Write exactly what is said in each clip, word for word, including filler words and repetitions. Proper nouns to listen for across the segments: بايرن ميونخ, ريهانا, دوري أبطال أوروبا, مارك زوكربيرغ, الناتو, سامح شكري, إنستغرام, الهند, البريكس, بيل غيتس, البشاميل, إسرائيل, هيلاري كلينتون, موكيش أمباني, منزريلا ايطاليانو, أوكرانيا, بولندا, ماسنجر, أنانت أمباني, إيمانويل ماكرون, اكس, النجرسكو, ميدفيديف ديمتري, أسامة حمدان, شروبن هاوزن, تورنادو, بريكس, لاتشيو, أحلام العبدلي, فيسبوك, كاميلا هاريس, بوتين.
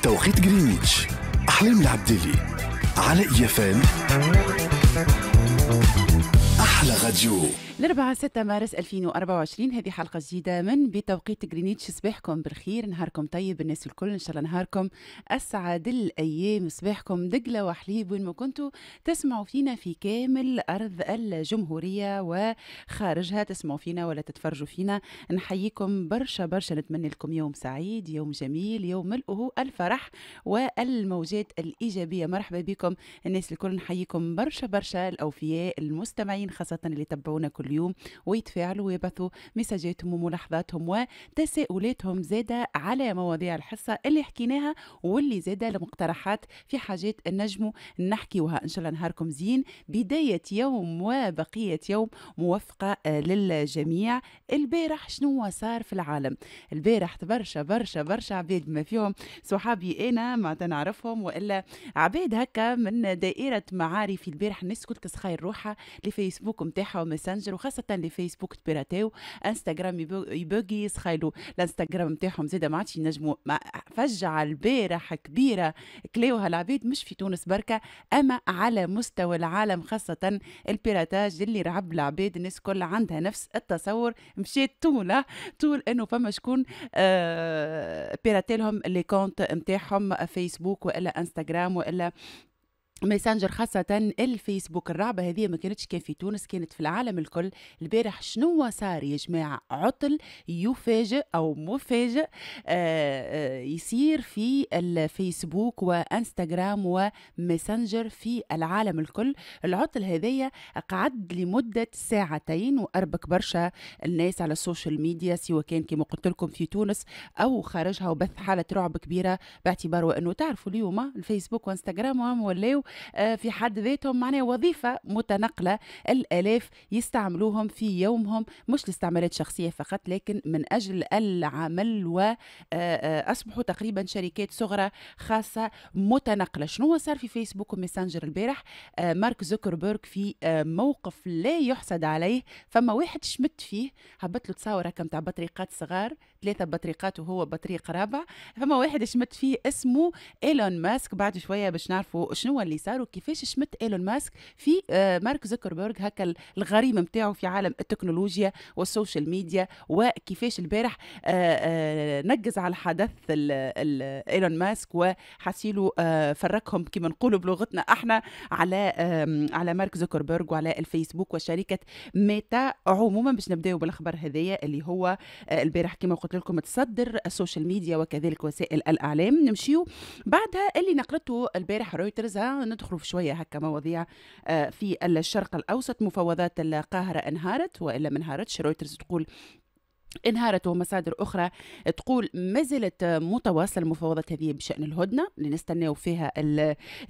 بتوقيت جرينتش. أحلام العبدلي على إيفان أحلى غديو. الأربعاء ستة مارس ألفين وأربعة وعشرين، هذه حلقة جديدة من بتوقيت جرينتش. صباحكم بالخير، نهاركم طيب الناس الكل، إن شاء الله نهاركم أسعد الأيام، صباحكم دجلة وحليب وين ما كنتوا تسمعوا فينا في كامل أرض الجمهورية وخارجها، تسمعوا فينا ولا تتفرجوا فينا. نحييكم برشا برشا، نتمنى لكم يوم سعيد، يوم جميل، يوم ملؤه الفرح والموجات الإيجابية. مرحبا بكم الناس الكل، نحييكم برشا برشا الأوفياء المستمعين، خاصة اللي تبعونا كل اليوم ويتفاعلوا ويبثوا مساجاتهم وملاحظاتهم وتساؤلاتهم زاده على مواضيع الحصه اللي حكيناها، واللي زاده لمقترحات في حاجات نجموا نحكيوها. ان شاء الله نهاركم زين، بدايه يوم وبقيه يوم موفقه للجميع. البارح شنو صار في العالم؟ البارح برشا برشا برشا عباد، ما فيهم صحابي انا ما نعرفهم والا عباد هكا من دائره معارفي. البارح الناس كل تسخير روحها لفيسبوك نتاعها وماسنجر، وخاصة لفيسبوك تبيراتيو، انستغرام يبوغي يسخايلو الانستغرام نتاعهم زاده، ما عادش ينجموا. فجعة البارح كبيرة كلاوها العباد، مش في تونس بركة أما على مستوى العالم، خاصة البيراتاج اللي رعب العباد. الناس كل عندها نفس التصور، مشيت طولة طول أنه فما شكون آه بيراتيلهم لي كونت نتاعهم فيسبوك وإلا انستغرام وإلا ماسنجر، خاصة الفيسبوك. الرعبة هذه ما كانتش كان في تونس، كانت في العالم الكل. البارح شنو صار يا جماعة؟ عطل يفاجئ أو مفاجئ يصير في الفيسبوك وانستغرام وماسنجر في العالم الكل. العطل هذية قعد لمدة ساعتين وأربك برشا الناس على السوشيال ميديا، سواء كان كما قلت لكم في تونس أو خارجها، وبث حالة رعب كبيرة، باعتباره أنه تعرفوا اليوم الفيسبوك وانستغرام ولاو في حد ذاتهم معناه وظيفة متنقلة، الآلاف يستعملوهم في يومهم، مش لاستعمالات شخصية فقط لكن من أجل العمل، وأصبحوا تقريبا شركات صغرى خاصة متنقلة. شنو صار في فيسبوك وماسنجر البارح؟ مارك زوكربيرغ في موقف لا يحسد عليه، فما واحد شمت فيه، هبط له تصاور هكا نتاع بطريقات صغار، ثلاثة بطريقات وهو بطريق رابع، فما واحد شمت فيه اسمه إيلون ماسك. بعد شوية باش نعرفوا شنو اللي صار وكيفاش شمت إيلون ماسك في مارك زوكربيرغ هكا الغريم نتاعو في عالم التكنولوجيا والسوشيال ميديا، وكيفاش البارح نجز على حدث إيلون ماسك وحسيله فرقهم كما نقولوا بلغتنا احنا على على مارك زوكربيرغ وعلى الفيسبوك وشركة ميتا عموما. باش نبداو بالخبر هذايا اللي هو البارح كما قلت لكم تصدر السوشيال ميديا وكذلك وسائل الإعلام. نمشيو بعدها اللي نقلته البارح رويترز، ندخلوا في شويه هكا مواضيع في الشرق الاوسط. مفاوضات القاهره انهارت والا ما انهارتش؟ رويترز تقول انهارت، ومصادر اخرى تقول ما زالت متواصله المفاوضات هذه بشان الهدنه اللي نستناو فيها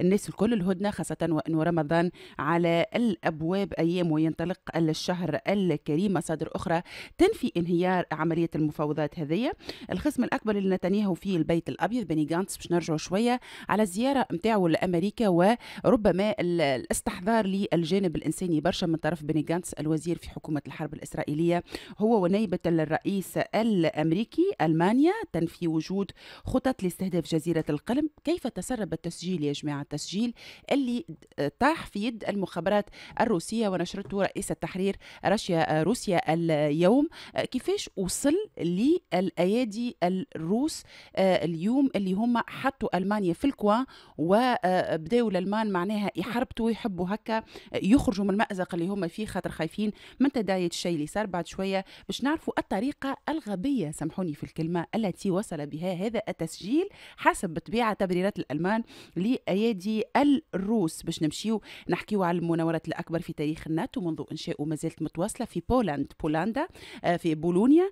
الناس الكل، الهدنه خاصه وانه رمضان على الابواب ايام وينطلق الشهر الكريم. مصادر اخرى تنفي انهيار عمليه المفاوضات هذه. الخصم الاكبر لنتنياهو في البيت الابيض بيني غانتس، باش نرجعوا شويه على الزياره نتاعو لامريكا وربما الاستحضار للجانب الانساني برشا من طرف بيني غانتس الوزير في حكومه الحرب الاسرائيليه، هو ونيبه الرئيس الأمريكي. ألمانيا تنفي وجود خطط لاستهداف جزيرة القرم. كيف تسرب التسجيل يا جماعة؟ التسجيل اللي طاح في يد المخابرات الروسية ونشرته رئيس التحرير روسيا روسيا اليوم، كيفاش وصل للأيادي الروس اليوم اللي هم حطوا ألمانيا في الكوان، وبداوا الألمان معناها يحربطوا يحبوا هكا يخرجوا من المأزق اللي هم فيه، خاطر خايفين من تداعية الشيء اللي صار. بعد شوية باش نعرفوا الطريقة الغبية، سامحوني في الكلمة، التي وصل بها هذا التسجيل حسب بطبيعة تبريرات الألمان لأيادي الروس. باش نمشيو نحكيو على المناورات الأكبر في تاريخ الناتو منذ إنشاؤه، ما زالت متواصلة في بولند بولندا في بولونيا.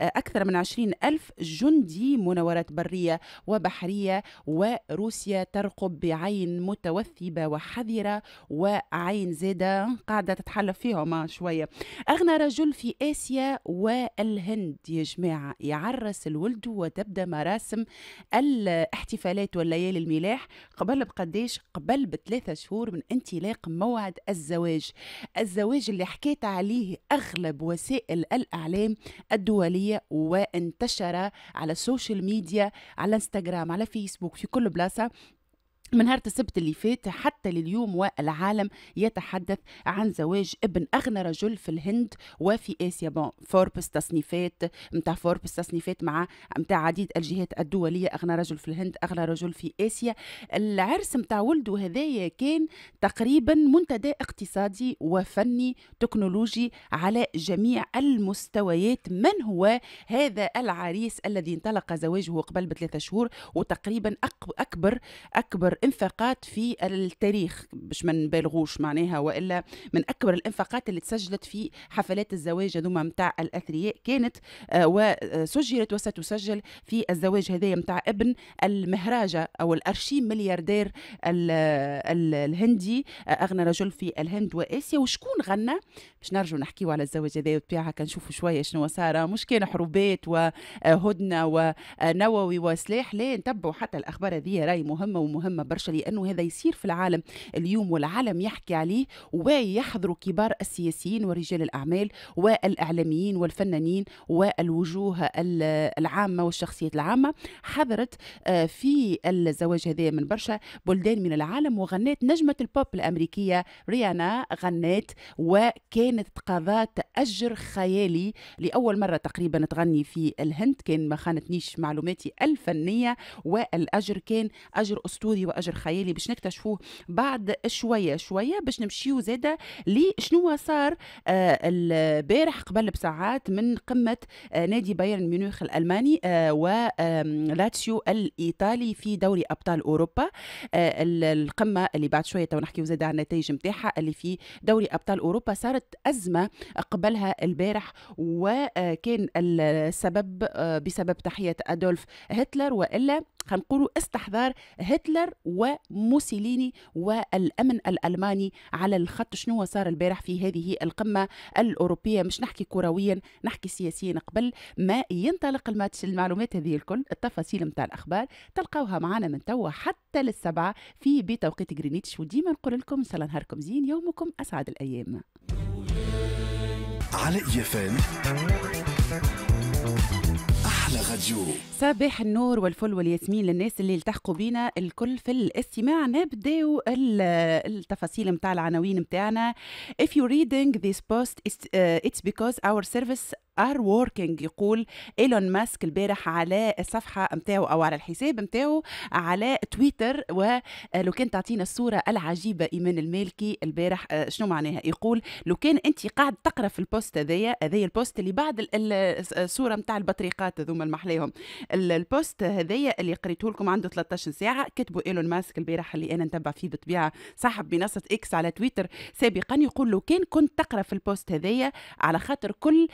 أكثر من عشرين ألف جندي، مناورات برية وبحرية، وروسيا ترقب بعين متوثبة وحذرة وعين زادة قاعدة تتحلف فيهم شوية. أغنى رجل في آسيا و الهند يا جماعة يعرس الولد وتبدأ مراسم الاحتفالات والليالي الملاح قبل بقديش؟ قبل بثلاثة شهور من انطلاق موعد الزواج، الزواج اللي حكيت عليه أغلب وسائل الأعلام الدولية وانتشر على السوشيال ميديا، على انستغرام، على فيسبوك، في كل بلاصة من نهار السبت اللي فات حتى لليوم. والعالم يتحدث عن زواج ابن اغنى رجل في الهند وفي اسيا. بون فوربس تصنيفات نتاع فوربس تصنيفات مع نتاع عديد الجهات الدوليه، اغنى رجل في الهند، اغنى رجل في اسيا. العرس نتاع ولده هذايا كان تقريبا منتدى اقتصادي وفني تكنولوجي على جميع المستويات. من هو هذا العريس الذي انطلق زواجه قبل بثلاثة شهور وتقريبا اكبر اكبر انفاقات في التاريخ، باش ما نبالغوش معناها، والا من اكبر الانفاقات اللي تسجلت في حفلات الزواج هذوما نتاع الاثرياء كانت آه وسجلت وستسجل في الزواج هذايا نتاع ابن المهراجه او الارشي ملياردير ال ال الهندي، آه اغنى رجل في الهند واسيا. وشكون غنى؟ باش نرجعوا نحكيوا على الزواج هذايا وبطبيعه كنشوفوا شويه شنو صار، مش كان حروبات وهدنه ونووي وسلاح، لا نتبعوا حتى الاخبار هذه راي مهمه ومهمه برشا، لانه هذا يصير في العالم اليوم والعالم يحكي عليه ويحضروا كبار السياسيين ورجال الاعمال والاعلاميين والفنانين والوجوه العامه والشخصيات العامه. حضرت في الزواج هذا من برشا بلدان من العالم، وغنت نجمه البوب الامريكيه ريهانا غنت، وكانت تقاضى تاجر خيالي لاول مره تقريبا تغني في الهند، كان ما خانتنيش معلوماتي الفنيه، والاجر كان اجر اسطوري واجر خيالي، باش نكتشفوه بعد شويه شويه. باش نمشيو زاده لشنو صار آه البارح قبل بساعات من قمه آه نادي بايرن ميونخ الالماني آه ولاتسيو الايطالي في دوري ابطال اوروبا. آه القمه اللي بعد شويه تو نحكيو زاده على النتائج نتاعها اللي في دوري ابطال اوروبا. صارت ازمه قبلها البارح، وكان السبب آه بسبب تحيه ادولف هتلر، والا خلينا نقولوا استحضار هتلر وموسوليني والامن الالماني على الخط. شنو صار البارح في هذه القمه الاوروبيه؟ مش نحكي كرويا، نحكي سياسيا. قبل ما ينطلق الماتش، المعلومات هذه الكل التفاصيل نتاع الاخبار تلقاوها معنا من توا حتى للسبعه في بتوقيت غرينتش، وديما نقول لكم ان شاء الله نهاركم زين، يومكم اسعد الايام على يفان صباح النور والفل والياسمين للناس اللي التحقوا بينا الكل في الاستماع. نبداو التفاصيل نتاع العناوين نتاعنا. If you're reading this post it's because our service are working، يقول إيلون ماسك البارح على الصفحة متاعه أو على الحساب متاعه على تويتر. ولو كان تعطينا الصورة العجيبة إيمان المالكي البارح شنو معناها، يقول لو كان أنت قاعد تقرأ في البوست هذايا هذايا البوست اللي بعد الصورة متاع البطريقات هذوما المحليهم، البوست هذايا اللي قريته لكم عنده ثلاثة عشر ساعة، كتبوا إيلون ماسك البارح اللي أنا نتبع فيه بالطبيعة صاحب منصة إكس على تويتر سابقا، يقول لو كان كنت تقرأ في البوست هذايا على خاطر كل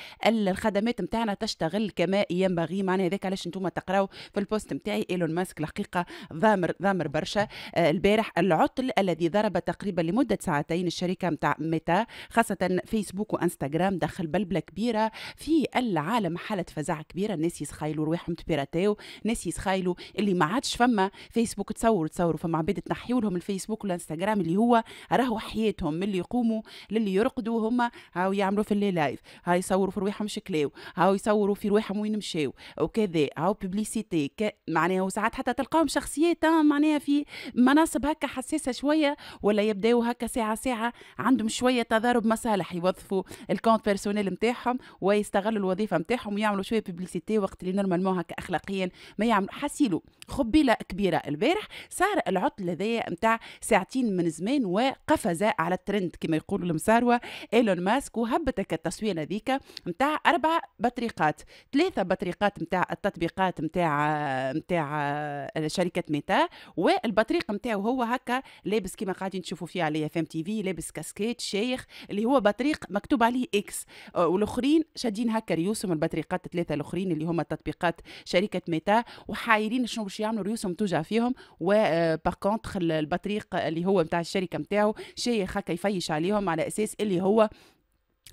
الخدمات نتاعنا تشتغل كما ينبغي. معناها هذاك علاش انتم تقراو في البوست نتاعي. ايلون ماسك الحقيقه ضامر ضامر برشا. آه البارح العطل الذي ضرب تقريبا لمده ساعتين الشركه نتاع ميتا خاصه فيسبوك وانستغرام دخل بلبله كبيره في العالم، حالت فزع كبيره، الناس يسخايلوا رواحهم تبيراتيو، الناس يسخايلوا اللي ما عادش فما فيسبوك. تصور تصوروا فما عباد تنحيوا لهم الفيسبوك والانستغرام اللي هو راهو حياتهم، من اللي يقوموا للي يرقدوا هما هاو يعملوا في اللي لايف، هاي يصوروا في رواحهم شكلاو، هاو يصوروا في رواحهم وين مشاو وكذا، هاو ببليسيتي ك... معناها. وساعات حتى تلقاهم شخصيات معناها في مناصب هكا حساسه شويه، ولا يبداو هكا ساعه ساعه عندهم شويه تضارب مصالح، يوظفوا الكونت بيرسونيل نتاعهم ويستغلوا الوظيفه نتاعهم ويعملوا شويه ببليسيتي وقت اللي نورمالمون هكا اخلاقيا ما يعملوا. حاسيلو خبيله كبيره البارح. صار العطل هذايا نتاع ساعتين من زمان وقفز على الترند كما يقولوا المساروه ايلون ماسك، وهبتك التصويره هذيك نتاع أربع بطريقات، ثلاثة بطريقات نتاع التطبيقات نتاع نتاع شركة ميتا، والبطريق نتاعو هو هكا لابس كيما قاعدين تشوفوا فيه على اف ام تي في، لابس كاسكيت شيخ اللي هو بطريق مكتوب عليه اكس، والاخرين شادين هكا ريوسهم البطريقات الثلاثة الاخرين اللي هما تطبيقات شركة ميتا، وحايرين شنو باش يعملوا ريوسهم توجع فيهم. وباغ كونتخ البطريق اللي هو نتاع الشركة نتاعو شيخ هكا يفيش عليهم على اساس اللي هو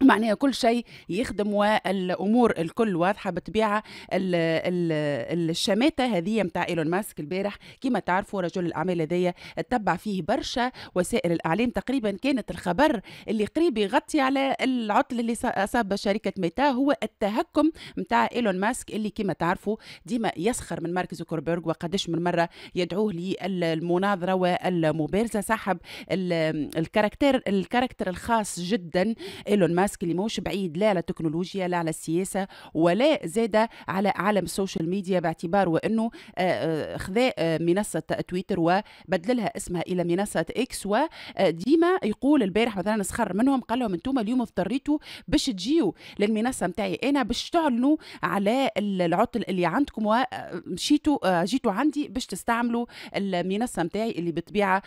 معناها كل شيء يخدم والامور الكل واضحه بطبيعه. الشماته هذه نتاع ايلون ماسك البارح كما تعرفوا رجل الاعمال هذايا تبع فيه برشا وسائل الاعلام، تقريبا كانت الخبر اللي قريب يغطي على العطل اللي اصاب شركه ميتا هو التهكم نتاع ايلون ماسك اللي كما تعرفوا ديما يسخر من مارك زوكربيرغ وقدش من مره يدعوه للمناظره والمبارزه. صاحب الكاركتر الكاركتر الخاص جدا ايلون ماسك اللي موش بعيد لا على التكنولوجيا لا على السياسة ولا زادة على عالم السوشيال ميديا، باعتبار وأنه خذا منصة تويتر وبدلها اسمها إلى منصة اكس، وديما يقول البارح مثلا سخر منهم قال لهم انتم اليوم اضطريتوا باش تجيوا للمنصة متاعي أنا باش تعلنوا على العطل اللي عندكم ومشيتوا جيتوا عندي باش تستعملوا المنصة متاعي اللي بطبيعة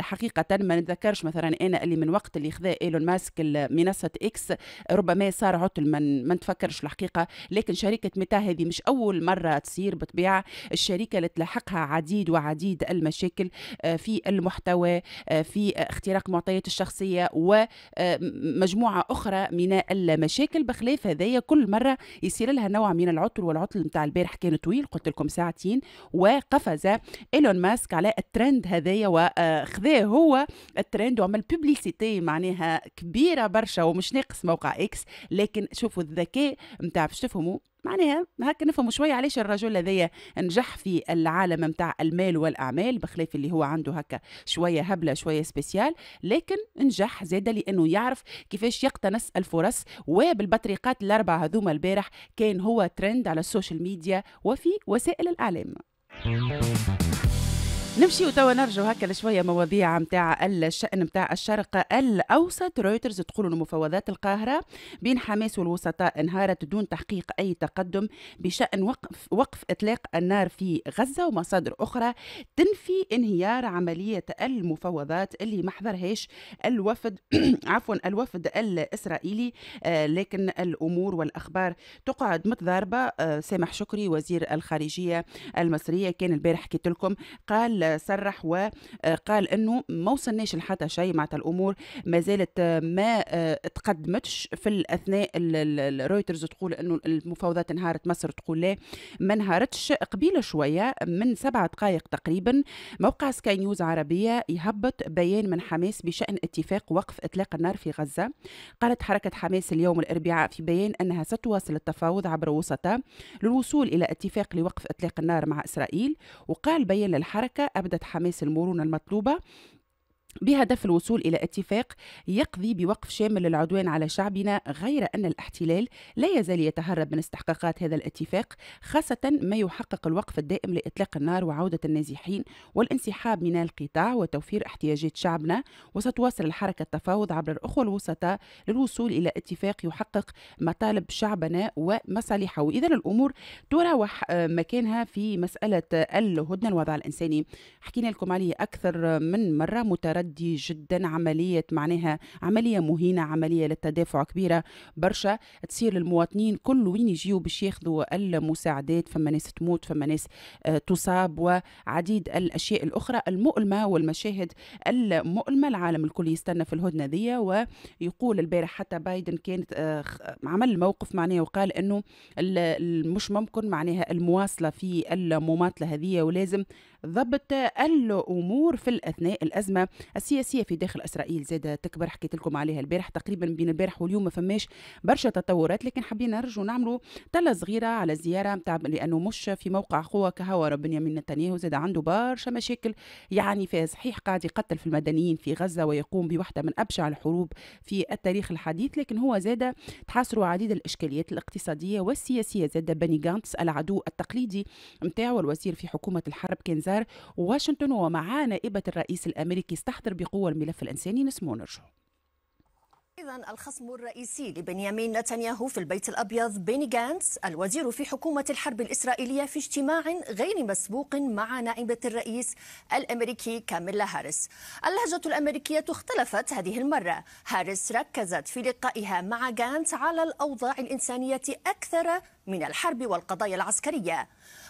حقيقة ما نتذكرش مثلا أنا اللي من وقت اللي خذا إيلون ماسك منصة اكس ربما صار عطل ما نتفكرش الحقيقه، لكن شركه ميتا هذه مش اول مره تصير بطبيعه، الشركه اللي تلحقها عديد وعديد المشاكل في المحتوى في اختراق معطيات الشخصيه ومجموعه اخرى من المشاكل. بخلاف هذايا كل مره يصير لها نوع من العطل، والعطل نتاع البارح كان طويل قلت لكم ساعتين، وقفز ايلون ماسك على الترند هذايا وخذاه هو الترند وعمل بوبليسيتي معناها كبيره برشا ومش ناقص موقع اكس. لكن شوفوا الذكاء نتاع باش تفهموا معناها هكا نفهموا شويه علاش الرجل هذايا نجح في العالم نتاع المال والاعمال، بخلاف اللي هو عنده هكا شويه هبله شويه سبيسيال، لكن نجح زاده لانه يعرف كيفاش يقتنص الفرص. وبالبطريقات الاربعه هذوما البارح كان هو ترند على السوشيال ميديا وفي وسائل الاعلام. نمشي وتوا نرجو هكا لشويه مواضيع نتاع الشأن نتاع الشرق الاوسط. رويترز تقول انه مفاوضات القاهره بين حماس والوسطاء انهارت دون تحقيق اي تقدم بشأن وقف وقف اطلاق النار في غزه، ومصادر اخرى تنفي انهيار عمليه المفاوضات اللي ما حضرهاش الوفد عفوا الوفد الاسرائيلي، لكن الامور والاخبار تقعد متضاربه. سامح شكري وزير الخارجيه المصريه كان البارح حكيت لكم قال صرح وقال انه ما وصلناش لحتى شيء، معناتها الامور ما زالت ما تقدمتش. في الاثناء رويترز تقول انه المفاوضات انهارت، مصر تقول لا ما انهارتش. قبيله شويه من سبع دقائق تقريبا موقع سكاي نيوز عربيه يهبط بيان من حماس بشان اتفاق وقف اطلاق النار في غزه. قالت حركه حماس اليوم الاربعاء في بيان انها ستواصل التفاوض عبر وسطاء للوصول الى اتفاق لوقف اطلاق النار مع اسرائيل، وقال بيان للحركه أبدت حماس المرونة المطلوبة بهدف الوصول إلى اتفاق يقضي بوقف شامل للعدوان على شعبنا، غير أن الاحتلال لا يزال يتهرب من استحقاقات هذا الاتفاق، خاصة ما يحقق الوقف الدائم لإطلاق النار وعودة النازحين والانسحاب من القطاع وتوفير احتياجات شعبنا. وستواصل الحركة التفاوض عبر الأخوة الوسطاء للوصول إلى اتفاق يحقق مطالب شعبنا ومصالحه. وإذا الأمور تراوح مكانها في مسألة الهدنة، الوضع الإنساني حكينا لكم عليه أكثر من مرة، متردد دي جدا، عملية معناها عملية مهينة، عملية للتدافع كبيرة برشا تصير للمواطنين كل وين يجيو باش ياخذوا المساعدات، فما ناس تموت فما ناس آه تصاب وعديد الأشياء الأخرى المؤلمة والمشاهد المؤلمة. العالم الكل يستنى في الهدنة ذي، ويقول البارح حتى بايدن كانت آه عمل موقف معناها وقال أنه مش ممكن معناها المواصلة في المماطلة هذه، ولازم ضبط الأمور. في الأثناء الأزمة السياسية في داخل إسرائيل زادة تكبر، حكيت لكم عليها البارح. تقريبا بين البارح واليوم ما فماش برشا تطورات، لكن حبينا نرجعوا نعملوا طلة صغيرة على الزيارة نتاع، لأنه مش في موقع قوة كهوا بنيامين نتنياهو، زادة عنده برشا مشاكل يعني فيها صحيح، قاعد يقتل في المدنيين في غزة ويقوم بوحدة من أبشع الحروب في التاريخ الحديث، لكن هو زادة تحاصروا عديد الإشكاليات الاقتصادية والسياسية. زادة بيني غانتس العدو التقليدي نتاعو الوزير في حكومة الحرب كان زار واشنطن ومعاه نائبة الرئيس الأمريكي تحضر بقوة الملف الإنساني. نسمو ونرجو. إذن الخصم الرئيسي لبنيامين نتنياهو في البيت الأبيض بيني غانتس الوزير في حكومة الحرب الإسرائيلية في اجتماع غير مسبوق مع نائبة الرئيس الأمريكي كاميلا هاريس. اللهجة الأمريكية اختلفت هذه المرة، هاريس ركزت في لقائها مع غانتس على الأوضاع الإنسانية أكثر من الحرب والقضايا العسكرية،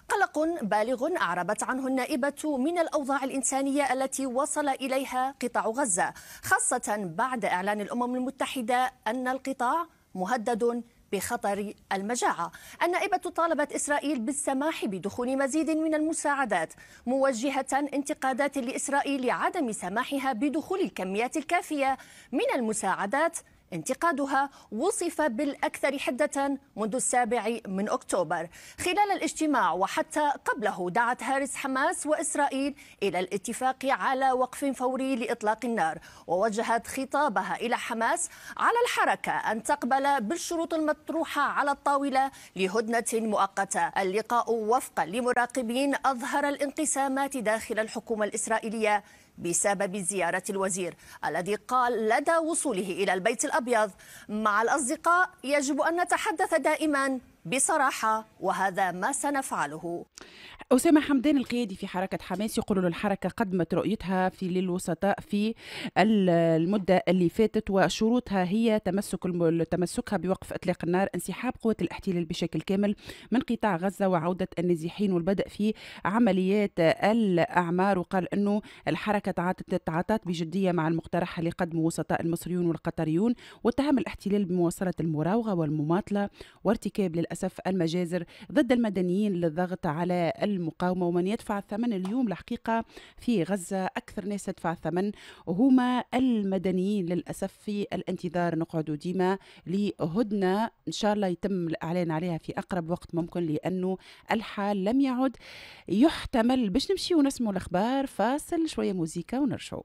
قلق بالغ أعربت عنه النائبة من الأوضاع الإنسانية التي وصل إليها قطاع غزة، خاصة بعد إعلان الأمم المتحدة أن القطاع مهدد بخطر المجاعة. النائبة طالبت إسرائيل بالسماح بدخول مزيد من المساعدات، موجهة انتقادات لإسرائيل لعدم سماحها بدخول الكميات الكافية من المساعدات. انتقادها وصف بالأكثر حدة منذ السابع من أكتوبر. خلال الاجتماع وحتى قبله دعت هارس حماس وإسرائيل إلى الاتفاق على وقف فوري لإطلاق النار، ووجهت خطابها إلى حماس على الحركة أن تقبل بالشروط المطروحة على الطاولة لهدنة مؤقتة. اللقاء وفقا لمراقبين أظهر الانقسامات داخل الحكومة الإسرائيلية بسبب زيارة الوزير الذي قال لدى وصوله إلى البيت الأبيض مع الأصدقاء: يجب أن نتحدث دائما بصراحة وهذا ما سنفعله. أسامة حمدان القيادي في حركة حماس يقول الحركة قدمت رؤيتها في للوسطاء في المدة اللي فاتت، وشروطها هي تمسك تمسكها بوقف إطلاق النار، انسحاب قوة الاحتلال بشكل كامل من قطاع غزة، وعودة النازحين، والبدء في عمليات الأعمار. وقال أنه الحركة تعاطت بجدية مع المقترح اللي قدمه وسطاء المصريون والقطريون، واتهم الاحتلال بمواصلة المراوغة والمماطلة وارتكاب للأسف المجازر ضد المدنيين للضغط على المقاومة. ومن يدفع الثمن اليوم الحقيقة في غزة، أكثر ناس تدفع الثمن هما المدنيين للأسف. في الانتظار نقعد ديما لهدنة إن شاء الله يتم الإعلان عليها في أقرب وقت ممكن، لأنه الحال لم يعد يحتمل. باش نمشي ونسمو الأخبار، فاصل شوية موزيكا ونرجعوا.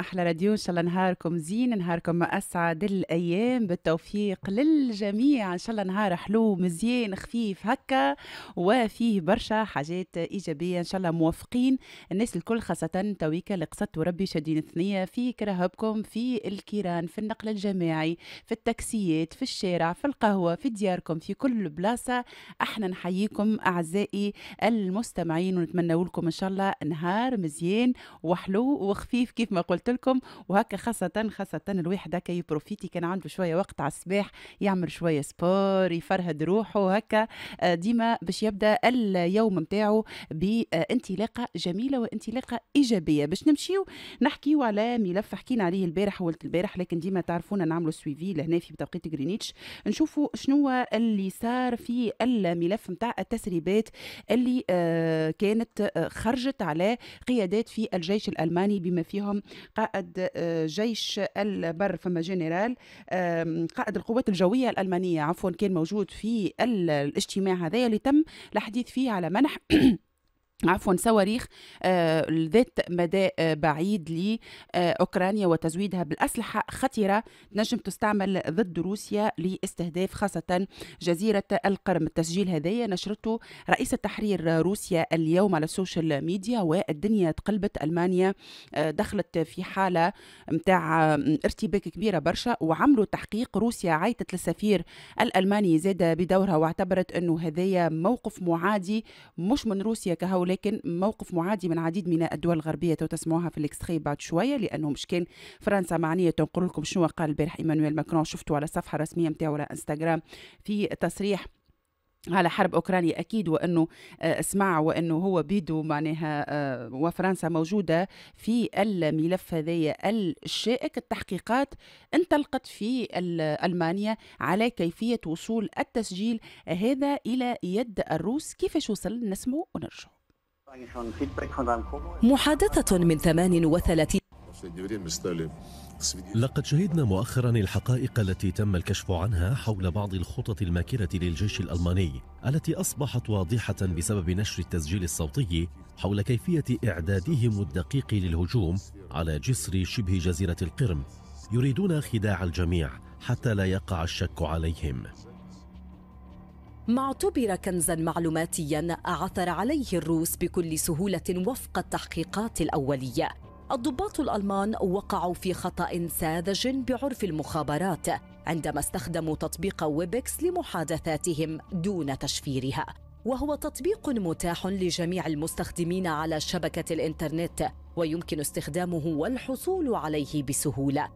أحلى راديو، إن شاء الله نهاركم زين، نهاركم أسعد الأيام، بالتوفيق للجميع، إن شاء الله نهار حلو مزيان خفيف هكا وفيه برشا حاجات إيجابية إن شاء الله. موافقين الناس الكل، خاصة تويكا اللي قصدت وربي شادين الثنية في كرهبكم، في الكيران، في النقل الجماعي، في التاكسيات، في الشارع، في القهوة، في دياركم، في كل بلاصة. احنا نحييكم أعزائي المستمعين ونتمنى لكم إن شاء الله نهار مزيان وحلو وخفيف كيف ما قلت لكم. وهكا خاصة خاصة الواحد هكا يبروفيتي كان عنده شوية وقت على الصباح يعمل شوية سبور، يفرهد روحه هكا ديما باش يبدا اليوم نتاعو بانطلاقة جميلة وانطلاقة إيجابية. باش نمشيو نحكيو على ملف حكينا عليه البارح وولت البارح، لكن ديما تعرفونا نعملوا سويفي لهنا في توقيت غرينيتش، نشوفوا شنو اللي صار في الملف نتاع التسريبات اللي كانت خرجت على قيادات في الجيش الألماني، بما فيهم قائد جيش البر، فما جنرال قائد القوات الجوية الألمانية عفوا، كان موجود في الاجتماع هذايا اللي تم الحديث فيه على منح عفوا صواريخ ذات مدى بعيد لأوكرانيا وتزويدها بالأسلحة خطيرة تنجم تستعمل ضد روسيا لاستهداف خاصة جزيرة القرم. التسجيل هذايا نشرته رئيس التحرير روسيا اليوم على السوشيال ميديا، والدنيا تقلبت. ألمانيا دخلت في حالة متاع ارتباك كبيرة برشا وعملوا تحقيق. روسيا عيطت للسفير الألماني زاد بدورها، واعتبرت أنه هذايا موقف معادي مش من روسيا كهول، لكن موقف معادي من عديد من الدول الغربية، وتسمعوها في الاكستري بعد شوية لأنه مش كان فرنسا معنية. تنقل لكم شنو قال البارح إيمانويل ماكرون، شفتوا على الصفحة الرسمية نتاعو على انستغرام في تصريح على حرب أوكرانيا أكيد، وأنه اسمع وأنه هو بيدو معناها وفرنسا موجودة في الملف هذايا الشائك. التحقيقات انطلقت في ألمانيا على كيفية وصول التسجيل هذا إلى يد الروس. كيفاش وصل نسمو ونرجع. محادثة من ثمانية وثلاثين. لقد شهدنا مؤخرا الحقائق التي تم الكشف عنها حول بعض الخطط الماكرة للجيش الألماني التي أصبحت واضحة بسبب نشر التسجيل الصوتي حول كيفية إعدادهم الدقيق للهجوم على جسر شبه جزيرة القرم. يريدون خداع الجميع حتى لا يقع الشك عليهم. ما اعتبر كنزا معلوماتيا أعثر عليه الروس بكل سهولة وفق التحقيقات الأولية. الضباط الألمان وقعوا في خطأ ساذج بعرف المخابرات عندما استخدموا تطبيق ويبكس لمحادثاتهم دون تشفيرها، وهو تطبيق متاح لجميع المستخدمين على شبكة الإنترنت ويمكن استخدامه والحصول عليه بسهولة.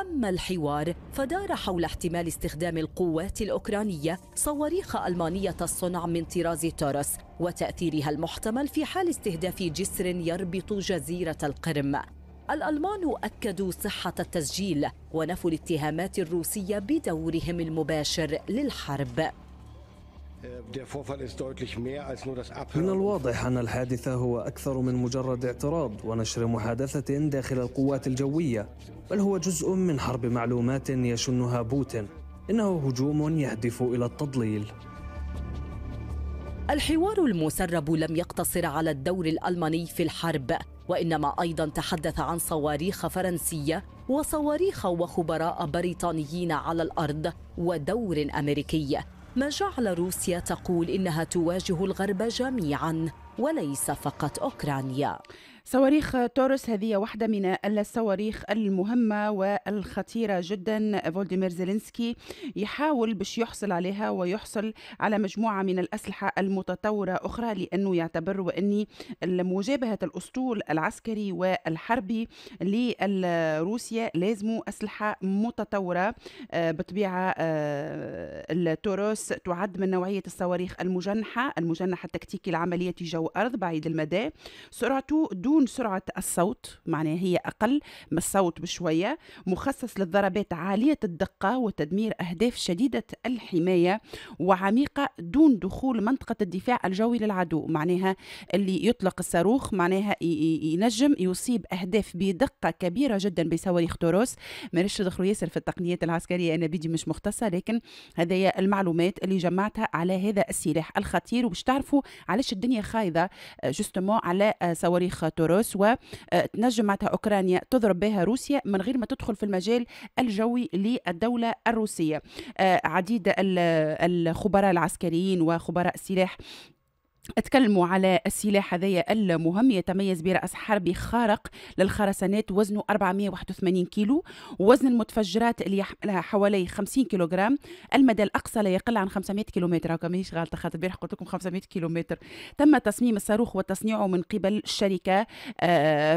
أما الحوار فدار حول احتمال استخدام القوات الأوكرانية صواريخ ألمانية الصنع من طراز توروس وتأثيرها المحتمل في حال استهداف جسر يربط جزيرة القرم. الألمان أكدوا صحة التسجيل ونفوا الاتهامات الروسية بدورهم المباشر للحرب. من الواضح أن الحادث هو أكثر من مجرد اعتراض ونشر محادثة داخل القوات الجوية، بل هو جزء من حرب معلومات يشنها بوتين. إنه هجوم يهدف إلى التضليل. الحوار المسرب لم يقتصر على الدور الألماني في الحرب، وإنما أيضا تحدث عن صواريخ فرنسية وصواريخ وخبراء بريطانيين على الأرض ودور أمريكي، ما جعل روسيا تقول إنها تواجه الغرب جميعا وليس فقط أوكرانيا. صواريخ توروس هذه واحدة من الصواريخ المهمة والخطيرة جدا. فولديمير زيلينسكي يحاول باش يحصل عليها ويحصل على مجموعة من الأسلحة المتطورة أخرى، لأنه يعتبر وأني مجابهة الأسطول العسكري والحربي لروسيا لازم أسلحة متطورة. بطبيعة التوروس تعد من نوعية الصواريخ المجنحة المجنحة التكتيكي العملية جو أرض بعيد المدى، سرعته دون سرعة الصوت، معناها هي أقل من الصوت بشوية، مخصص للضربات عالية الدقة وتدمير أهداف شديدة الحماية وعميقة دون دخول منطقة الدفاع الجوي للعدو. معناها اللي يطلق الصاروخ معناها ينجم يصيب أهداف بدقة كبيرة جدا بصواريخ توروس. مانيش ندخلوا ياسر في التقنيات العسكرية، أنا بيدي مش مختصة، لكن هذه المعلومات اللي جمعتها على هذا السلاح الخطير، وباش تعرفوا علاش الدنيا خايضة جوستومون على صواريخ توروس. وتنجمتها أوكرانيا تضرب بها روسيا من غير ما تدخل في المجال الجوي للدولة الروسية. عديد الخبراء العسكريين وخبراء السلاح اتكلموا على السلاح هذايا المهم. يتميز برأس حربي خارق للخرسانات، وزنه أربعمائة وواحد وثمانين كيلو، وزن المتفجرات اللي يحملها حوالي خمسين كيلوغرام، المدى الأقصى لا يقل عن خمسمائة كيلومتر. هاكا مانيش غالطة خاطر البارح قلت لكم خمسمائة كيلومتر. تم تصميم الصاروخ وتصنيعه من قبل شركة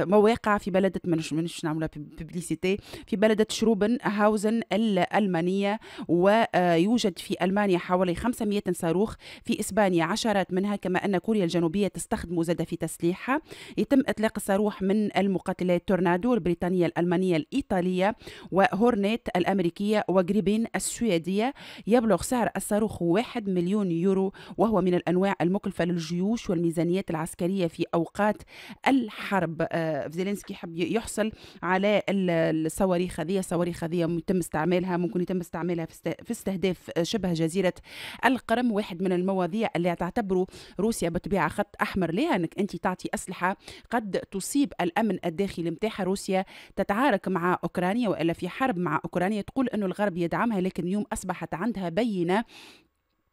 مواقع في بلدة منش منش نعملها ببليسيتي في بلدة شروبن هاوزن الألمانية. ويوجد في ألمانيا حوالي خمسمائة صاروخ، في إسبانيا عشرات منها، كما أن كوريا الجنوبية تستخدمه زاد في تسليحها. يتم إطلاق الصاروخ من المقاتلات تورنادو البريطانية الألمانية الإيطالية وهورنيت الأمريكية وغريبين السويدية. يبلغ سعر الصاروخ واحد مليون يورو، وهو من الأنواع المكلفة للجيوش والميزانيات العسكرية في أوقات الحرب. زيلينسكي يحب يحصل على الصواريخ هذه الصواريخ هذه يتم استعمالها، ممكن يتم استعمالها في استهداف شبه جزيرة القرم، واحد من المواضيع اللي تعتبره روسيا بطبيعة خط أحمر لها، أنك أنت تعطي أسلحة قد تصيب الأمن الداخلي متاعها. روسيا تتعارك مع أوكرانيا وإلا في حرب مع أوكرانيا، تقول أنه الغرب يدعمها، لكن اليوم أصبحت عندها بينة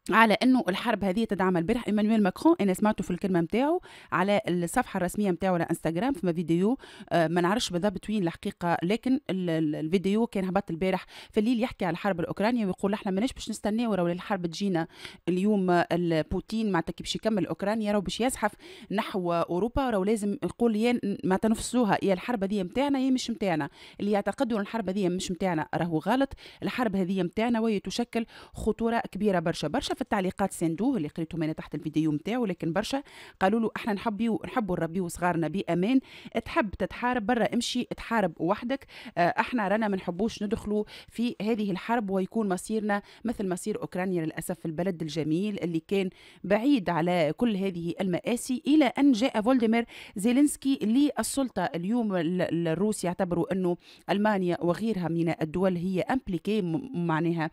على انه الحرب هذه تدعم. البارح إيمانويل ماكرون انا سمعته في الكلمه نتاعو على الصفحه الرسميه نتاعو على انستغرام فما فيديو ما نعرفش بالضبط وين الحقيقه، لكن الفيديو كان هبط البارح في الليل يحكي على الحرب الاوكرانيه ويقول احنا ماناش باش نستناو راهو الحرب تجينا اليوم. بوتين معناتها كي باش يكمل اوكرانيا راهو باش يزحف نحو اوروبا، راهو لازم يقول يا معناتها نفسوها، يا الحرب هذه نتاعنا يا مش نتاعنا. اللي يعتقدوا ان الحرب هذه مش نتاعنا راهو غلط، الحرب هذه نتاعنا وهي تشكل خطوره كبيره برشا برشا. في التعليقات سندوه اللي قريته انا تحت الفيديو نتاعو، لكن برشا قالوا له احنا نحبيو نحبوا نربيو صغارنا بامان، تحب تتحارب برا امشي تحارب وحدك، احنا رانا ما نحبوش ندخلوا في هذه الحرب ويكون مصيرنا مثل مصير اوكرانيا للاسف، البلد الجميل اللي كان بعيد على كل هذه المآسي. الى ان جاء فولديمير زيلينسكي للسلطه. اليوم الروس يعتبروا انه المانيا وغيرها من الدول هي امبليكي معناها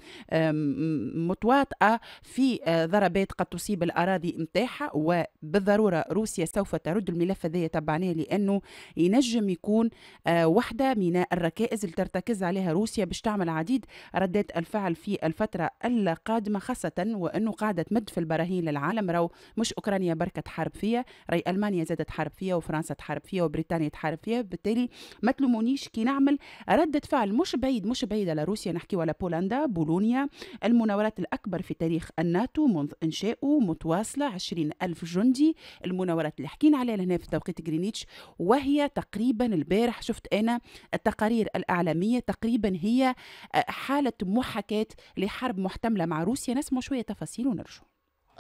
متواطئه في ضربات قد تصيب الأراضي متاحة، وبالضرورة روسيا سوف ترد الملف هذايا تبعناه، لأنه ينجم يكون واحدة من الركائز اللي ترتكز عليها روسيا باش تعمل عديد ردات الفعل في الفترة القادمة، خاصة وأنه قاعدة تمد في البراهين للعالم. راهو مش أوكرانيا بركة تحارب فيها، راي ألمانيا زادت تحارب فيها وفرنسا تحارب فيها وبريطانيا تحارب فيها. بالتالي ما تلومونيش كي نعمل ردة فعل مش بعيد مش بعيد على روسيا، نحكيو على بولندا، بولونيا، المناورات الأكبر في تاريخ الناتو منذ إنشائه متواصلة عشرين ألف جندي. المناورات اللي حكينا عليها هنا في توقيت جرينيتش، وهي تقريبا البارح شفت أنا التقارير الأعلامية، تقريبا هي حالة محاكاة لحرب محتملة مع روسيا. نسمع شوية تفاصيل ونرجع.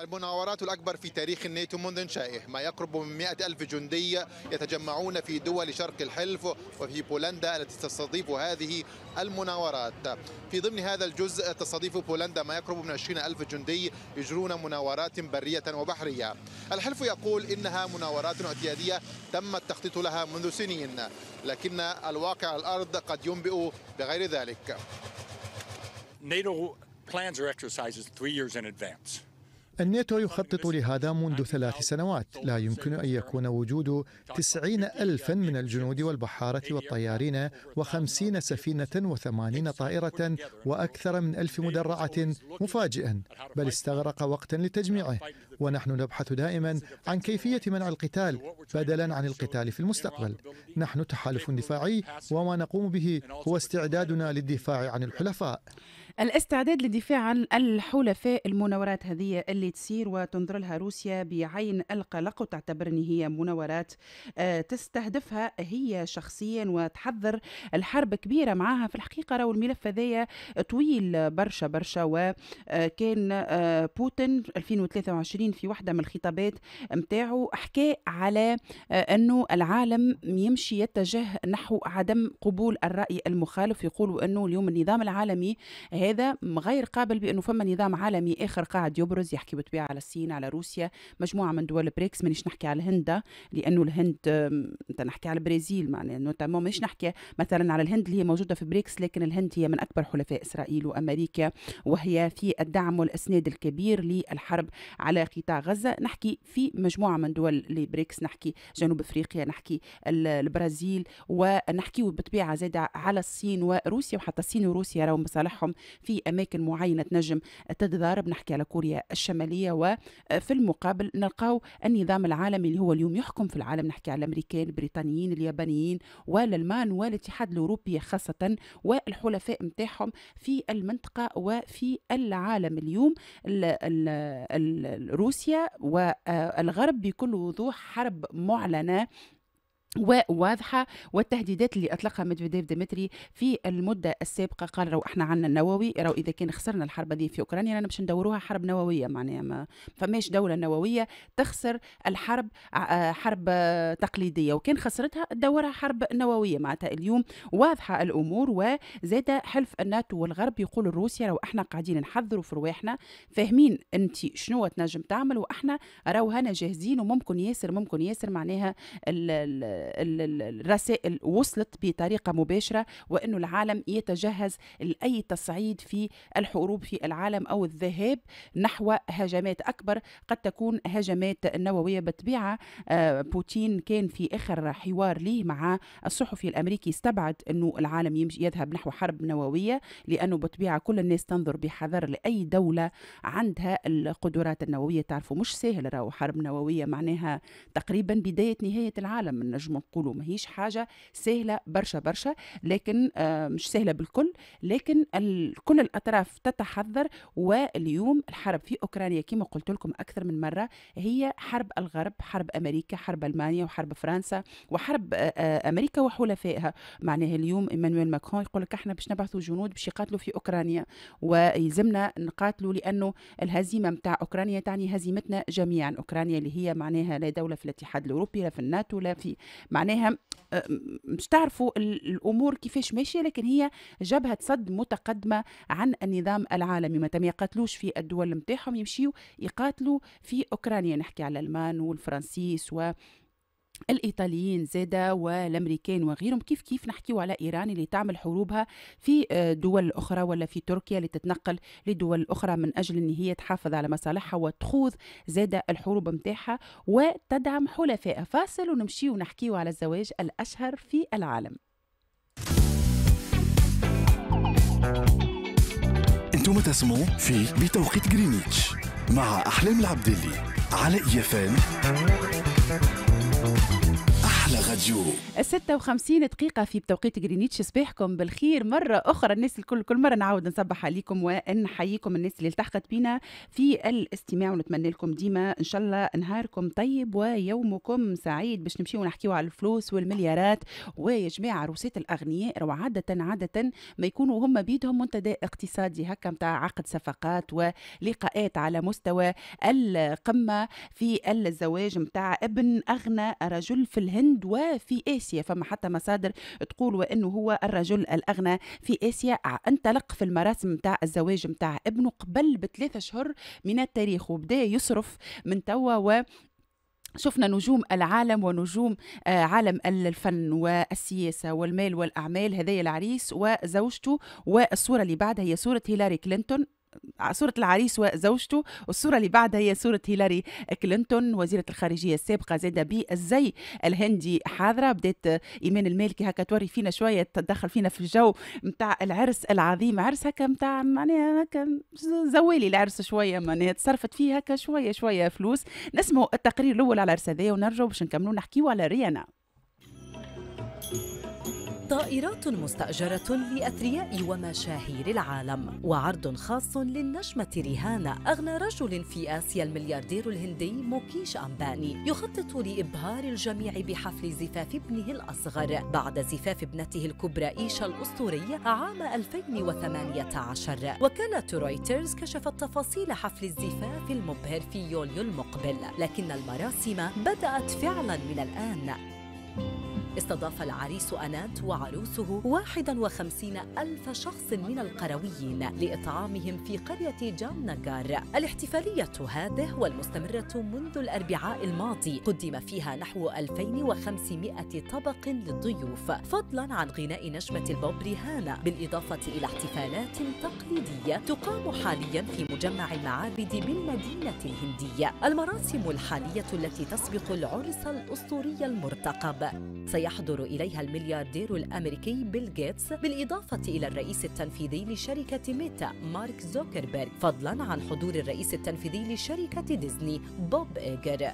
المناورات الأكبر في تاريخ الناتو منذ إنشائه، ما يقرب من مئة ألف جندي يتجمعون في دول شرق الحلف وفي بولندا التي تستضيف هذه المناورات. في ضمن هذا الجزء تستضيف بولندا ما يقرب من عشرين ألف جندي يجرون مناورات برية وبحرية. الحلف يقول إنها مناورات اعتيادية تم التخطيط لها منذ سنين، لكن الواقع على الأرض قد ينبئ بغير ذلك. الناتو يخطط لهذا منذ ثلاث سنوات، لا يمكن أن يكون وجود تسعين ألفا من الجنود والبحارة والطيارين وخمسين سفينة وثمانين طائرة وأكثر من ألف مدرعة مفاجئا، بل استغرق وقتا لتجميعه، ونحن نبحث دائما عن كيفية منع القتال بدلا عن القتال في المستقبل. نحن تحالف دفاعي، وما نقوم به هو استعدادنا للدفاع عن الحلفاء. الاستعداد للدفاع عن الحلفاء، المناورات هذه اللي تصير وتنظر لها روسيا بعين القلق وتعتبر ان هي مناورات تستهدفها هي شخصيا وتحذر الحرب كبيره معاها. في الحقيقه راهو الملف هذايا طويل برشا برشا، وكان بوتين ألفين وثلاثة وعشرين في واحده من الخطابات نتاعو حكى على انه العالم يمشي يتجه نحو عدم قبول الراي المخالف. يقولوا انه اليوم النظام العالمي هذا غير قابل، بأنه فما نظام عالمي آخر قاعد يبرز، يحكي بطبيعة على الصين، على روسيا، مجموعة من دول البريكس. مانيش نحكي على الهند، لأنه الهند أنت نحكي على البرازيل، معناه مانيش نحكي مثلا على الهند اللي هي موجودة في بريكس، لكن الهند هي من أكبر حلفاء إسرائيل وأمريكا، وهي في الدعم والإسناد الكبير للحرب على قطاع غزة. نحكي في مجموعة من دول البريكس، نحكي جنوب أفريقيا، نحكي البرازيل، ونحكي بطبيعة زادة على الصين وروسيا، وحتى الصين وروسيا راهم مصالحهم في أماكن معينة تنجم تتضارب، نحكي على كوريا الشمالية. وفي المقابل نلقاو النظام العالمي اللي هو اليوم يحكم في العالم، نحكي على الأمريكان، البريطانيين، اليابانيين والألمان والاتحاد الأوروبي خاصة، والحلفاء متاعهم في المنطقة وفي العالم. اليوم ال ال ال روسيا والغرب بكل وضوح حرب معلنة وواضحة، والتهديدات اللي أطلقها ميدفيديف ديمتري في المدة السابقة قال رو احنا عنا النووي، رو إذا كان خسرنا الحرب دي في أوكرانيا أنا باش ندوروها حرب نووية، معناها ما فماش دولة نووية تخسر الحرب حرب تقليدية، وكان خسرتها تدورها حرب نووية. معناتها اليوم واضحة الأمور، وزاد حلف الناتو والغرب يقول روسيا رو احنا قاعدين نحذروا في رواحنا، فاهمين أنت شنو تنجم تعمل، وإحنا رو هنا جاهزين، وممكن ياسر ممكن ياسر معناها ال الرسائل وصلت بطريقة مباشرة، وأنه العالم يتجهز لأي تصعيد في الحروب في العالم أو الذهاب نحو هجمات أكبر، قد تكون هجمات نووية. بالطبيعة بوتين كان في آخر حوار ليه مع الصحفي الأمريكي استبعد أنه العالم يذهب نحو حرب نووية، لأنه بالطبيعة كل الناس تنظر بحذر لأي دولة عندها القدرات النووية. تعرفوا مش سهل راهو حرب نووية، معناها تقريبا بداية نهاية العالم، من نجم نقولوا ماهيش حاجة سهلة برشا برشا، لكن آه مش سهلة بالكل، لكن كل الأطراف تتحذر. واليوم الحرب في أوكرانيا كما قلت لكم أكثر من مرة هي حرب الغرب، حرب أمريكا، حرب ألمانيا، وحرب فرنسا، وحرب آه آه أمريكا وحلفائها. معناها اليوم إيمانويل ماكرون يقول لك احنا باش نبعثوا جنود باش يقاتلوا في أوكرانيا، ويلزمنا نقاتلوا، لأنه الهزيمة متاع أوكرانيا تعني هزيمتنا جميعا. أوكرانيا اللي هي معناها لا دولة في الاتحاد الأوروبي، لا في الناتو، لا في معناها مش تعرفوا الأمور كيفاش ماشية، لكن هي جبهة صد متقدمة عن النظام العالمي. متى ما يقاتلوش في الدول متاعهم يمشيوا يقاتلوا في أوكرانيا، نحكي على الألمان والفرنسيس و الإيطاليين زادا والأمريكان وغيرهم، كيف كيف نحكيوا على إيران اللي تعمل حروبها في دول أخرى، ولا في تركيا اللي تتنقل لدول أخرى من أجل أن هي تحافظ على مصالحها وتخوض زادا الحروب متاعها وتدعم حلفائها. فاصل ونمشي ونحكيوا على الزواج الأشهر في العالم. أنتم تسمعوا في بتوقيت جرينيتش مع أحلام العبدلي على إي إف إم. راديو ستة وخمسين دقيقة في توقيت غرينيتش. صباحكم بالخير مرة أخرى الناس الكل، كل مرة نعاود نصبح عليكم ونحييكم الناس اللي التحقت بينا في الاستماع، ونتمنى لكم ديما إن شاء الله نهاركم طيب ويومكم سعيد. باش نمشيو ونحكيو على الفلوس والمليارات، ويا جماعة روسات الأغنياء رو عادة عادة ما يكونوا هم بيدهم منتدى اقتصادي هكا متاع عقد صفقات ولقاءات على مستوى القمة في الزواج متاع ابن أغنى رجل في الهند وفي آسيا. فما حتى مصادر تقول وأنه هو الرجل الأغنى في آسيا انطلق في المراسم متاع الزواج متاع ابنه قبل بثلاثة أشهر من التاريخ وبدأ يصرف من توا، و شفنا نجوم العالم ونجوم عالم الفن والسياسة والمال والأعمال. هذايا العريس وزوجته، والصورة اللي بعدها هي صورة هيلاري كلينتون، صورة العريس وزوجته، والصورة اللي بعدها هي صورة هيلاري كلينتون وزيرة الخارجية السابقة زادة بالزي الهندي حاضرة. بدات إيمان المالكي هكا توري فينا شوية، تدخل فينا في الجو متاع العرس العظيم، عرس هكا متاع معناها هكا زوالي العرس شوية، معناها تصرفت فيه هكا شوية شوية فلوس. نسمعوا التقرير الأول على العرس هذايا ونرجعوا باش نكملوا نحكيوا على ريهانا. طائرات مستأجرة لأثرياء ومشاهير العالم، وعرض خاص للنجمة ريهانا أغنى رجل في آسيا الملياردير الهندي موكيش أمباني، يخطط لإبهار الجميع بحفل زفاف ابنه الأصغر بعد زفاف ابنته الكبرى إيشا الأسطورية عام ألفين وثمانية عشر. وكالة رويترز كشفت تفاصيل حفل الزفاف المبهر في يوليو المقبل، لكن المراسم بدأت فعلا من الآن. استضاف العريس أنات وعروسه واحد وخمسين ألف شخص من القرويين لإطعامهم في قرية جامناغار. الاحتفالية هذه والمستمرة منذ الأربعاء الماضي قدم فيها نحو ألفين وخمسمائة طبق للضيوف، فضلا عن غناء نجمة البوب ريهانا، بالإضافة إلى احتفالات تقليدية تقام حاليا في مجمع المعابد بالمدينة الهندية. المراسم الحالية التي تسبق العرس الأسطوري المرتقب سيحضر إليها الملياردير الأمريكي بيل غيتس، بالإضافة إلى الرئيس التنفيذي لشركة ميتا مارك زوكربيرغ، فضلاً عن حضور الرئيس التنفيذي لشركة ديزني بوب إيجر.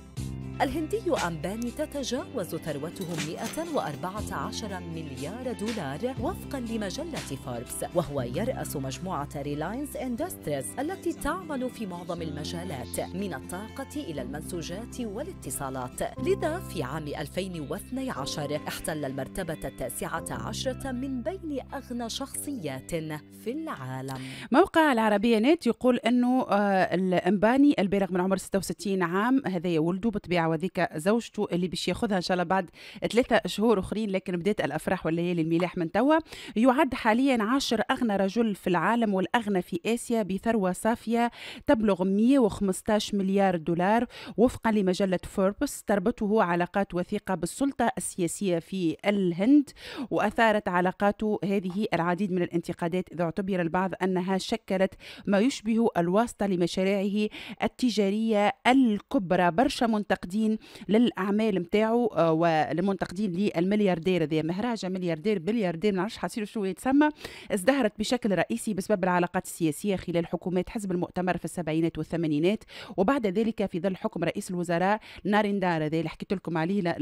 الهندي أمباني تتجاوز ثروته مئة وأربعة عشر مليار دولار وفقاً لمجلة فوربس، وهو يرأس مجموعة ريلاينس إندستريز التي تعمل في معظم المجالات من الطاقة إلى المنسوجات والاتصالات. لذا في عام ألفين واثني عشر احتل المرتبة التاسعة عشرة من بين أغنى شخصيات في العالم. موقع العربية نت يقول أنه الأمباني البالغ من عمر ستة وستين عام هذا ولده، بطبيعة وذيك زوجته اللي باش ياخذها ان شاء الله بعد ثلاثة شهور اخرين، لكن بدات الافراح والليالي الملاح من توا. يعد حاليا عشر اغنى رجل في العالم والاغنى في اسيا بثروه صافيه تبلغ مئة وخمسة عشر مليار دولار وفقا لمجله فوربس. تربطه علاقات وثيقه بالسلطه السياسيه في الهند، واثارت علاقاته هذه العديد من الانتقادات، اذ اعتبر البعض انها شكلت ما يشبه الواسطه لمشاريعه التجاريه الكبرى. برشا تقديم للاعمال نتاعو ولمنتقدين للملياردير هذا، مهراجه ملياردير بلياردير ما نعرفش حصير شو يتسمى، ازدهرت بشكل رئيسي بسبب العلاقات السياسيه خلال حكومات حزب المؤتمر في السبعينات والثمانينات، وبعد ذلك في ظل حكم رئيس الوزراء ناريندرا هذا اللي حكيت لكم عليه،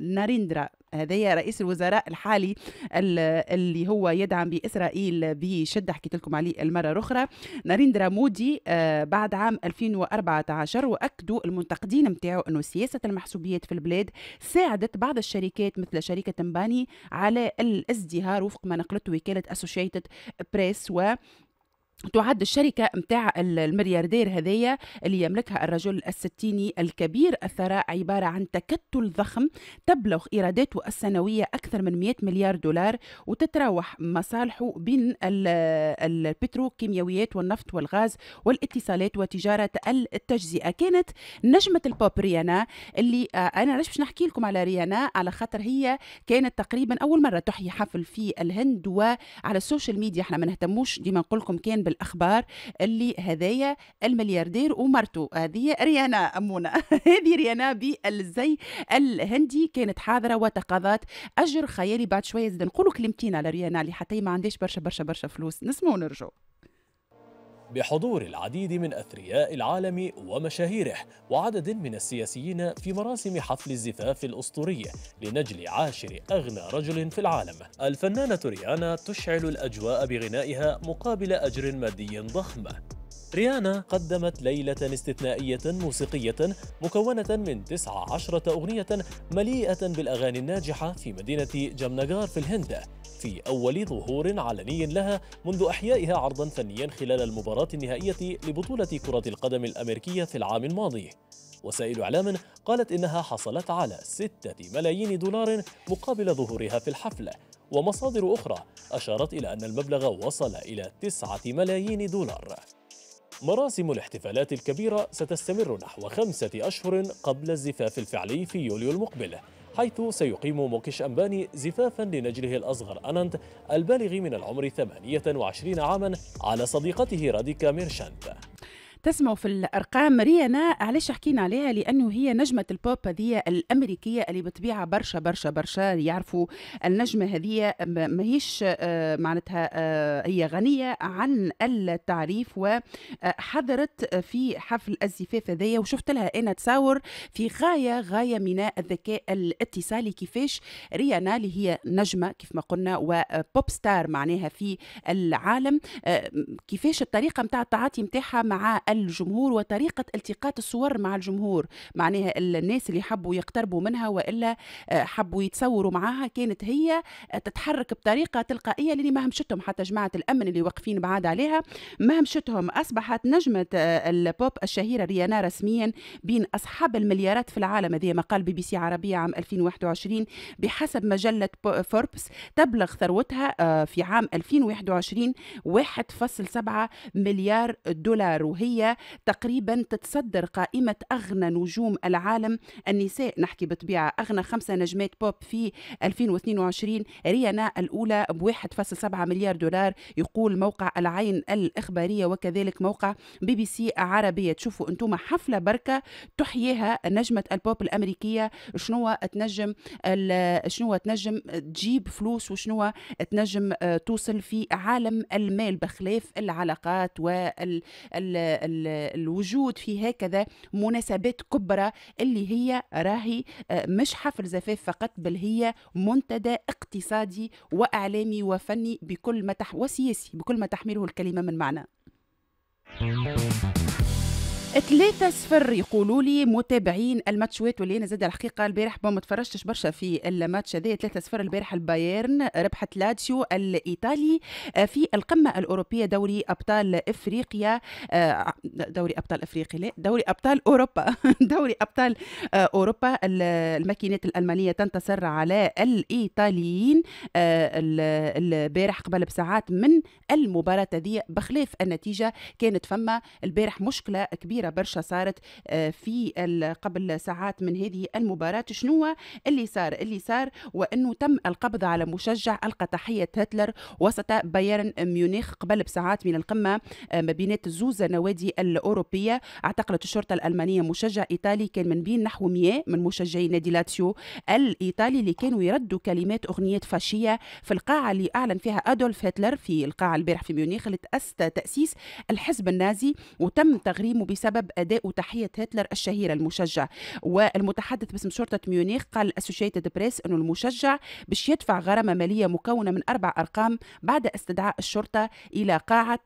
ناريندرا هذايا رئيس الوزراء الحالي اللي هو يدعم بإسرائيل بشدة، حكيت لكم عليه المرة الأخرى، ناريندرا مودي بعد عام ألفين وأربعة عشر. وأكدوا المنتقدين نتاعو أنه سياسة المحسوبيات في البلاد ساعدت بعض الشركات مثل شركة أمباني على الازدهار وفق ما نقلته وكالة أسوشيتد بريس. و تعد الشركة متاع الملياردير هذية اللي يملكها الرجل الستيني الكبير الثراء عبارة عن تكتل ضخم تبلغ إيراداته السنوية أكثر من مئة مليار دولار، وتتراوح مصالحه بين البتروكيماويات والنفط والغاز والاتصالات وتجارة التجزئة. كانت نجمة البوب ريهانا اللي أنا علاش باش نحكي لكم على ريهانا، على خاطر هي كانت تقريبا أول مرة تحيي حفل في الهند. وعلى السوشيال ميديا احنا ما نهتموش ديما نقول لكم كان الأخبار اللي هذايا الملياردير ومرته هذه ريهانا أمونة هذه ريهانا بالزي الهندي كانت حاضرة وتقاضت أجر خيالي. بعد شوية زاد نقولوا كلمتين على ريهانا اللي حتى ما عندهاش برشا برشا برشا فلوس، نسمعوا ونرجعوا. بحضور العديد من أثرياء العالم ومشاهيره وعدد من السياسيين في مراسم حفل الزفاف الأسطوري لنجل عاشر أغنى رجل في العالم. الفنانة ريهانا تشعل الأجواء بغنائها مقابل أجر مادي ضخم. ريهانا قدمت ليلة استثنائية موسيقية مكونة من تسع عشرة أغنية مليئة بالأغاني الناجحة في مدينة جامناغار في الهند، في أول ظهور علني لها منذ إحيائها عرضاً فنياً خلال المباراة النهائية لبطولة كرة القدم الأمريكية في العام الماضي. وسائل إعلام قالت إنها حصلت على ستة ملايين دولار مقابل ظهورها في الحفل، ومصادر أخرى أشارت إلى أن المبلغ وصل إلى تسعة ملايين دولار. مراسم الاحتفالات الكبيرة ستستمر نحو خمسة أشهر قبل الزفاف الفعلي في يوليو المقبل، حيث سيقيم موكيش أمباني زفافاً لنجله الأصغر أنانت البالغ من العمر ثمانية وعشرين عاماً على صديقته راديكا ميرشانت. تسمعوا في الارقام ريهانا، علاش حكينا عليها؟ لانه هي نجمه البوب هذه الامريكيه اللي بطبيعه برشا برشا برشا يعرفوا النجمه هذه، ماهيش معناتها هي غنيه عن التعريف، وحضرت في حفل الزفاف هذايا وشفت لها انا تصور في غايه غايه من الذكاء الاتصالي. كيفاش ريهانا اللي هي نجمه كيف ما قلنا وبوب ستار معناها في العالم، كيفاش الطريقه نتاع التعاطي نتاعها مع الجمهور وطريقة التقاط الصور مع الجمهور، معناها الناس اللي حبوا يقتربوا منها وإلا حبوا يتصوروا معها كانت هي تتحرك بطريقة تلقائية اللي ما همشتهم حتى جماعة الأمن اللي واقفين بعاد عليها ما همشتهم. أصبحت نجمة البوب الشهيرة ريهانا رسميا بين أصحاب المليارات في العالم، هذه مقال بي بي سي عربية عام ألفين وواحد وعشرين بحسب مجلة فوربس. تبلغ ثروتها في عام ألفين وواحد وعشرين واحد فاصلة سبعة مليار دولار، وهي تقريبا تتصدر قائمة أغنى نجوم العالم النساء. نحكي بطبيعة أغنى خمسة نجمات بوب في ألفين واثنين وعشرين، ريهانا الأولى ب واحد فاصلة سبعة مليار دولار، يقول موقع العين الإخبارية وكذلك موقع بي بي سي عربية. تشوفوا أنتم حفلة بركة تحييها نجمة البوب الأمريكية، شنو تنجم شنو تنجم تجيب فلوس وشنو تنجم توصل في عالم المال بخلاف العلاقات وال الوجود في هكذا مناسبات كبرى اللي هي راهي مش حفل زفاف فقط، بل هي منتدى اقتصادي واعلامي وفني بكل ما تح... وسياسي بكل ما تحمله الكلمه من معنى. ثلاثة صفر يقولوا لي متابعين الماتشوات، واللي انا زاد الحقيقه البارح ما تفرجتش برشا في الماتش هذا. ثلاثة صفر البارح البايرن ربحت لاتسيو الايطالي في القمه الاوروبيه دوري ابطال افريقيا دوري ابطال افريقيا لا دوري ابطال اوروبا دوري ابطال اوروبا. الماكينات الالمانيه تنتصر على الايطاليين البارح قبل بساعات من المباراه هذه. بخلاف النتيجه كانت فما البارح مشكله كبيره برشا صارت في قبل ساعات من هذه المباراة. شنو اللي صار؟ اللي صار وأنه تم القبض على مشجع ألقى تحية هتلر وسط بايرن ميونخ قبل بساعات من القمة ما بينات زوز نوادي الأوروبية. اعتقلت الشرطة الألمانية مشجع إيطالي كان من بين نحو مئة من مشجعي نادي لاتسيو الإيطالي اللي كانوا يردوا كلمات أغنية فاشية في القاعة اللي أعلن فيها أدولف هتلر، في القاعة البارح في ميونخ اللي تأسس تأسيس الحزب النازي، وتم تغريمه بسبب أداء تحية هتلر الشهيرة المشجع. والمتحدث باسم شرطة ميونخ قال أسوشيتد بريس أنه المشجع باش يدفع غرامة مالية مكونة من أربع أرقام بعد استدعاء الشرطة إلى قاعة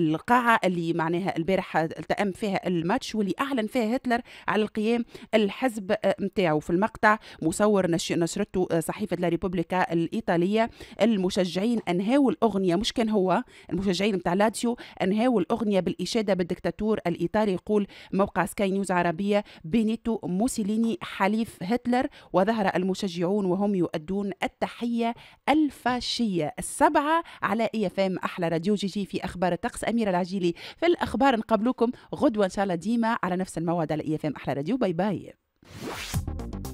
القاعة اللي معناها البارح التأم فيها الماتش واللي أعلن فيها هتلر على القيام الحزب متاعه. في المقطع مصور نشرته صحيفة لا ريبوبليكا الإيطالية، المشجعين أنهاوا الأغنية، مش كان هو المشجعين متاع لاتسيو أنهاوا الأغنية بالإشارة بالدكتاتور الإيطالي، يقول موقع سكاي نيوز عربية. بينيتو موسوليني حليف هتلر، وظهر المشجعون وهم يؤدون التحية الفاشية. السبعة على إي إف إم أحلى راديو. جي جي في أخبار الطقس، أميرة العجيلي في الأخبار. نقابلكم غدوة إن شاء الله ديما على نفس الموعد على إي إف إم أحلى راديو. باي باي.